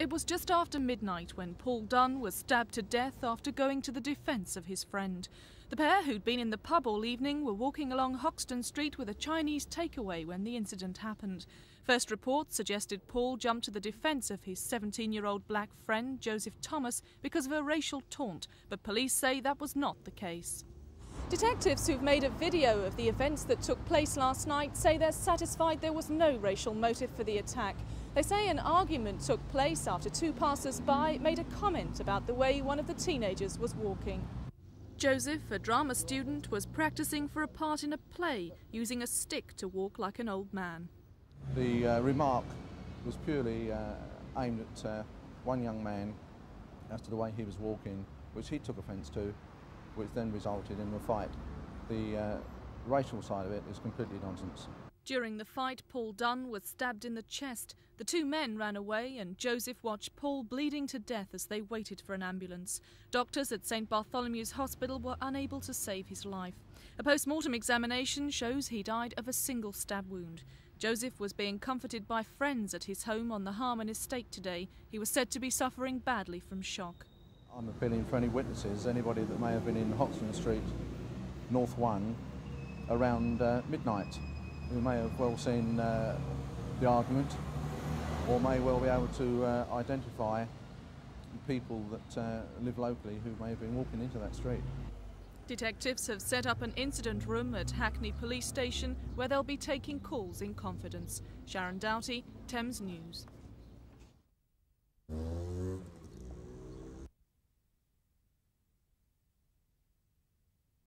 It was just after midnight when Paul Dunn was stabbed to death after going to the defence of his friend. The pair, who'd been in the pub all evening, were walking along Hoxton Street with a Chinese takeaway when the incident happened. First reports suggested Paul jumped to the defence of his 17-year-old black friend, Joseph Thomas, because of a racial taunt, but police say that was not the case. Detectives who've made a video of the events that took place last night say they're satisfied there was no racial motive for the attack. They say an argument took place after two passers-by made a comment about the way one of the teenagers was walking. Joseph, a drama student, was practicing for a part in a play, using a stick to walk like an old man. The remark was purely aimed at one young man as to the way he was walking, which he took offence to, which then resulted in the fight. The racial side of it is completely nonsense. During the fight, Paul Dunn was stabbed in the chest. The two men ran away and Joseph watched Paul bleeding to death as they waited for an ambulance. Doctors at St Bartholomew's Hospital were unable to save his life. A post-mortem examination shows he died of a single stab wound. Joseph was being comforted by friends at his home on the Harmon estate today. He was said to be suffering badly from shock. I'm appealing for any witnesses, anybody that may have been in Hoxton Street, North 1, around midnight. Who may have well seen the argument or may well be able to identify people that live locally who may have been walking into that street. Detectives have set up an incident room at Hackney Police Station where they'll be taking calls in confidence. Sharon Doughty, Thames News.